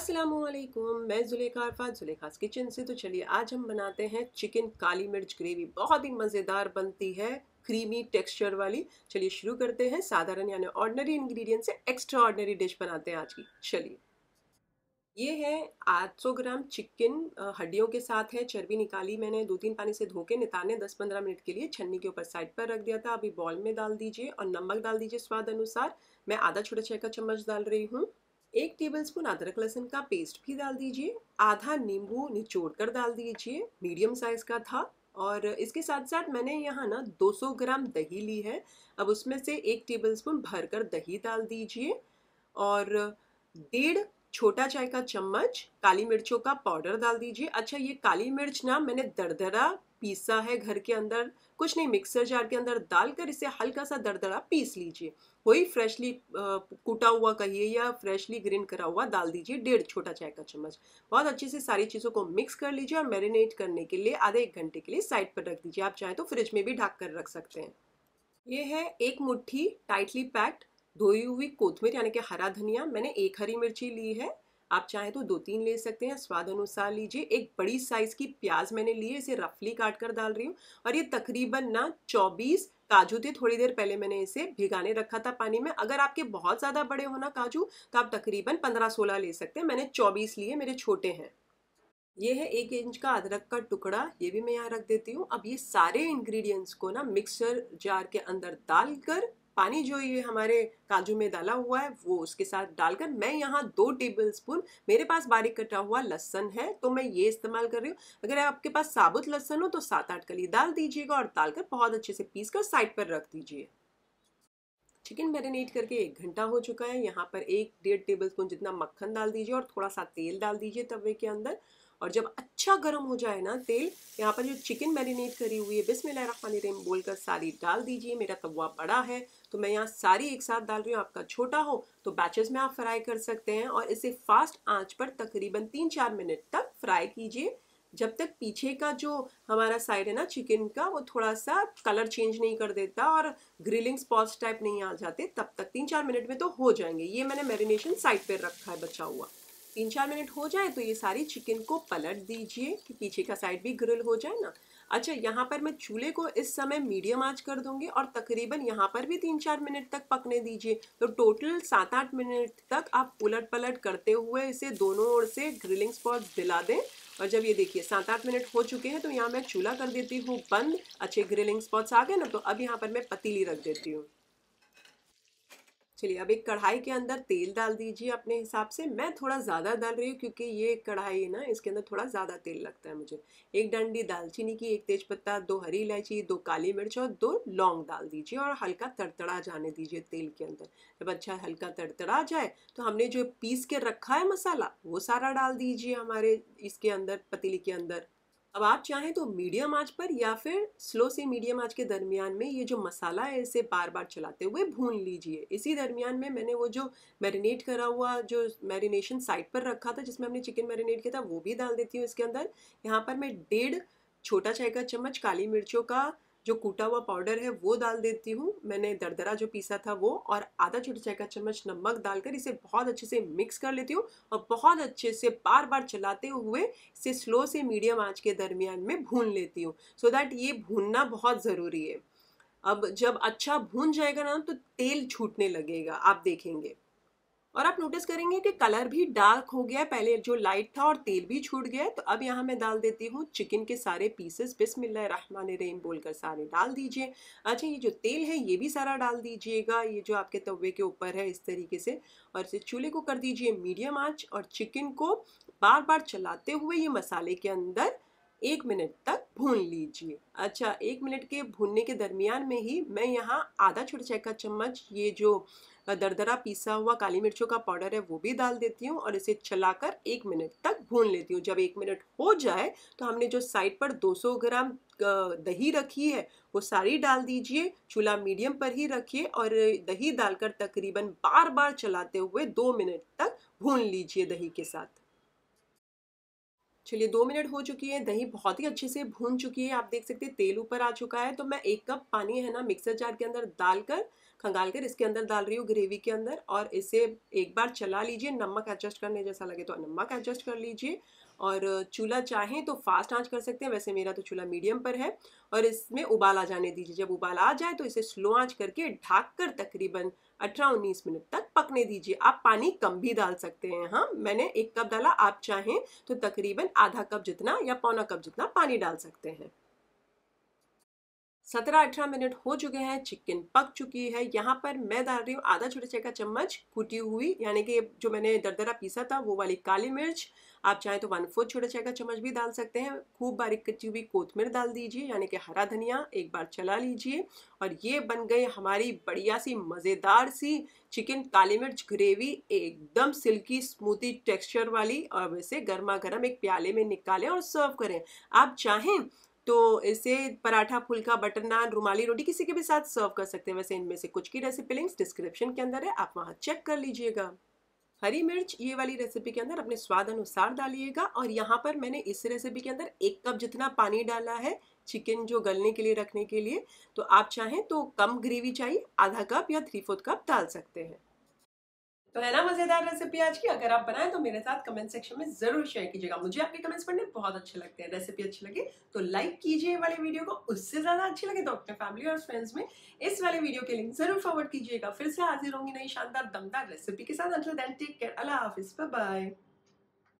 अस्सलामुअलैकुम, मैं जुलेखा अरफा जुलेखा किचन से। तो चलिए आज हम बनाते हैं चिकन काली मिर्च ग्रेवी। बहुत ही मज़ेदार बनती है, क्रीमी टेक्सचर वाली। चलिए शुरू करते हैं। साधारण यानी ऑर्डिनरी इंग्रेडिएंट से एक्स्ट्रा ऑर्डिनरी डिश बनाते हैं आज की। चलिए, ये है 800 ग्राम चिकन, हड्डियों के साथ है। चर्बी निकाली मैंने, 2-3 पानी से धो के नितारने 10-15 मिनट के लिए छन्नी के ऊपर साइड पर रख दिया था। अभी बॉल में डाल दीजिए और नमक डाल दीजिए स्वाद अनुसार। मैं आधा छोटा चाय का चम्मच डाल रही हूँ। 1 टेबलस्पून अदरक लहसुन का पेस्ट भी डाल दीजिए। आधा नींबू निचोड़ कर डाल दीजिए, मीडियम साइज का था। और इसके साथ साथ मैंने यहाँ ना 200 ग्राम दही ली है। अब उसमें से 1 टेबलस्पून भरकर दही डाल दीजिए और 1.5 छोटा चाय का चम्मच काली मिर्चों का पाउडर डाल दीजिए। अच्छा, ये काली मिर्च ना मैंने दरदरा पीसा है घर के अंदर, कुछ नहीं, मिक्सर जार के अंदर डालकर इसे हल्का सा दरदरा पीस लीजिए। वही फ्रेशली कूटा हुआ कहिए या फ्रेशली ग्रिंड करा हुआ डाल दीजिए 1.5 छोटा चाय का चम्मच। बहुत अच्छे से सारी चीज़ों को मिक्स कर लीजिए और मैरिनेट करने के लिए आधे 1 घंटे के लिए साइड पर रख दीजिए। आप चाहें तो फ्रिज में भी ढक कर रख सकते हैं। ये है 1 मुट्ठी टाइटली पैक्ड धोई हुई कोथमीर यानी कि हरा धनिया। मैंने 1 हरी मिर्ची ली है, आप चाहें तो 2-3 ले सकते हैं, स्वाद अनुसार लीजिए। 1 बड़ी साइज़ की प्याज मैंने ली है, इसे रफली काट कर डाल रही हूँ। और ये तकरीबन ना 24 काजू थे, थोड़ी देर पहले मैंने इसे भिगाने रखा था पानी में। अगर आपके बहुत ज़्यादा बड़े होना काजू तो आप तकरीबन 15-16 ले सकते हैं। मैंने 24 लिए, मेरे छोटे हैं। ये है 1 इंच का अदरक का टुकड़ा, ये भी मैं यहाँ रख देती हूँ। अब ये सारे इन्ग्रीडियंट्स को ना मिक्सर जार के अंदर डालकर, पानी जो ये हमारे काजू में डाला हुआ है वो उसके साथ डालकर, मैं यहाँ 2 टेबलस्पून, मेरे पास बारीक कटा हुआ लहसुन है तो मैं ये इस्तेमाल कर रही हूँ। अगर आपके पास साबुत लहसुन हो तो 7-8 कली डाल दीजिएगा और डालकर बहुत अच्छे से पीस कर साइड पर रख दीजिए। चिकन मैरिनेट करके 1 घंटा हो चुका है। यहाँ पर 1-1.5 टेबलस्पून जितना मक्खन डाल दीजिए और थोड़ा सा तेल डाल दीजिए तवे के अंदर। और जब अच्छा गर्म हो जाए ना तेल, यहाँ पर जो चिकन मैरिनेट करी हुई है बिस्मिल्लाहिर्रहमानिर्रहीम बोलकर सारी डाल दीजिए। मेरा तवा बड़ा है तो मैं यहाँ सारी एक साथ डाल रही हूँ, आपका छोटा हो तो बैचेस में आप फ्राई कर सकते हैं। और इसे फास्ट आंच पर तकरीबन 3-4 मिनट तक फ्राई कीजिए, जब तक पीछे का जो हमारा साइड है ना चिकन का वो थोड़ा सा कलर चेंज नहीं कर देता और ग्रिलिंग स्पॉट्स टाइप नहीं आ जाते, तब तक 3-4 मिनट में तो हो जाएंगे। ये मैंने मैरिनेशन साइड पर रखा है बचा हुआ। 3-4 मिनट हो जाए तो ये सारी चिकन को पलट दीजिए कि पीछे का साइड भी ग्रिल हो जाए ना। अच्छा, यहाँ पर मैं चूल्हे को इस समय मीडियम आंच कर दूंगी और तकरीबन यहाँ पर भी 3-4 मिनट तक पकने दीजिए। तो टोटल 7-8 मिनट तक आप उलट पलट करते हुए इसे दोनों ओर से ग्रिलिंग स्पॉट दिला दें। और जब ये देखिए 7-8 मिनट हो चुके हैं तो यहाँ मैं चूल्हा कर देती हूँ बंद। अच्छे ग्रिलिंग स्पॉट्स आ गए ना, तो अब यहाँ पर मैं पतीली रख देती हूँ। चलिए, अब एक कढ़ाई के अंदर तेल डाल दीजिए अपने हिसाब से। मैं थोड़ा ज़्यादा डाल रही हूँ क्योंकि ये कढ़ाई है ना, इसके अंदर थोड़ा ज़्यादा तेल लगता है मुझे। 1 डंडी दालचीनी की, 1 तेज़पत्ता, 2 हरी इलायची, 2 काली मिर्च और 2 लौंग डाल दीजिए और हल्का तड़तड़ा जाने दीजिए तेल के अंदर। जब अच्छा हल्का तड़तड़ा जाए तो हमने जो पीस के रखा है मसाला वो सारा डाल दीजिए हमारे इसके अंदर, पतीली के अंदर। अब आप चाहें तो मीडियम आंच पर या फिर स्लो से मीडियम आंच के दरमियान में ये जो मसाला है इसे बार बार चलाते हुए भून लीजिए। इसी दरमियान में मैंने वो जो मैरिनेट करा हुआ, जो मैरिनेशन साइड पर रखा था जिसमें हमने चिकन मैरिनेट किया था, वो भी डाल देती हूँ इसके अंदर। यहाँ पर मैं 1.5 छोटा चाय का चम्मच काली मिर्चों का जो कूटा हुआ पाउडर है वो डाल देती हूँ, मैंने दरदरा जो पीसा था वो। और आधा छोटा चाय का चम्मच नमक डालकर इसे बहुत अच्छे से मिक्स कर लेती हूँ और बहुत अच्छे से बार बार चलाते हुए इसे स्लो से मीडियम आंच के दरमियान में भून लेती हूँ। सो दैट ये भूनना बहुत ज़रूरी है। अब जब अच्छा भून जाएगा ना तो तेल छूटने लगेगा, आप देखेंगे। और आप नोटिस करेंगे कि कलर भी डार्क हो गया है, पहले जो लाइट था, और तेल भी छूट गया है। तो अब यहाँ मैं डाल देती हूँ चिकन के सारे पीसेस, बिस्मिल्लाहिर्रहमानिर्रहीम बोलकर सारे डाल दीजिए। अच्छा, ये जो तेल है ये भी सारा डाल दीजिएगा, ये जो आपके तवे के ऊपर है इस तरीके से। और इसे चूल्हे को कर दीजिए मीडियम आँच और चिकन को बार बार चलाते हुए ये मसाले के अंदर 1 मिनट तक भून लीजिए। अच्छा, 1 मिनट के भूनने के दरमियान में ही मैं यहाँ आधा छोटा चाय का चम्मच ये जो दरदरा पीसा हुआ काली मिर्चों का पाउडर है वो भी डाल देती हूँ और इसे चलाकर 1 मिनट तक भून लेती हूँ। जब 1 मिनट हो जाए तो हमने जो साइड पर 200 ग्राम दही रखी है वो सारी डाल दीजिए। चूल्हा मीडियम पर ही रखिए और दही डालकर तकरीबन बार बार चलाते हुए 2 मिनट तक भून लीजिए दही के साथ। चलिए 2 मिनट हो चुकी है, दही बहुत ही अच्छे से भून चुकी है। आप देख सकते हैं तेल ऊपर आ चुका है। तो मैं 1 कप पानी है ना मिक्सर जार के अंदर डालकर खंगाल कर इसके अंदर डाल रही हूँ ग्रेवी के अंदर, और इसे एक बार चला लीजिए। नमक एडजस्ट करने जैसा लगे तो नमक एडजस्ट कर लीजिए, और चूल्हा चाहें तो फास्ट आंच कर सकते हैं, वैसे मेरा तो चूल्हा मीडियम पर है। और इसमें उबाल आ जाने दीजिए। जब उबाल आ जाए तो इसे स्लो आंच करके ढक कर तकरीबन 18-19 मिनट तक पकने दीजिए। आप पानी कम भी डाल सकते हैं। हाँ, मैंने 1 कप डाला, आप चाहें तो तकरीबन आधा कप जितना या पौना कप जितना पानी डाल सकते हैं। 17-18 मिनट हो चुके हैं, चिकन पक चुकी है। यहाँ पर मैं डाल रही हूँ आधा छोटे चाय का चम्मच कुटी हुई, यानी कि जो मैंने दरदरा पीसा था वो वाली काली मिर्च। आप चाहें तो 1/4 छोटे चाय का चम्मच भी डाल सकते हैं। खूब बारीक कटी हुई कोतमीर डाल दीजिए, यानी कि हरा धनिया। एक बार चला लीजिए, और ये बन गई हमारी बढ़िया सी मज़ेदार सी चिकन काली मिर्च ग्रेवी, एकदम सिल्की स्मूथी टेक्स्चर वाली। और इसे गर्मा गर्म एक प्याले में निकालें और सर्व करें। आप चाहें तो इसे पराठा, फुल्का, बटर नान, रुमाली रोटी किसी के भी साथ सर्व कर सकते हैं। वैसे इनमें से कुछ की रेसिपी लिंक्स डिस्क्रिप्शन के अंदर है, आप वहां चेक कर लीजिएगा। हरी मिर्च ये वाली रेसिपी के अंदर अपने स्वाद अनुसार डालिएगा। और यहाँ पर मैंने इस रेसिपी के अंदर 1 कप जितना पानी डाला है चिकन जो गलने के लिए रखने के लिए। तो आप चाहें तो कम ग्रेवी चाहिए, आधा कप या 3/4 कप डाल सकते हैं। तो है ना मज़ेदार रेसिपी आज की। अगर आप बनाएं तो मेरे साथ कमेंट सेक्शन में ज़रूर शेयर कीजिएगा। मुझे आपके कमेंट्स पढ़ने बहुत अच्छे लगते हैं। रेसिपी अच्छी लगे तो लाइक कीजिए वाले वीडियो को, उससे ज़्यादा अच्छी लगे तो अपने फैमिली और फ्रेंड्स में इस वाले वीडियो के लिंक ज़रूर फॉरवर्ड कीजिएगा। फिर से हाजिर होंगी नई शानदार दमदार रेसिपी के साथ। अंटिल देन टेक केयर, अल्लाह हाफिज़, बाय बाय।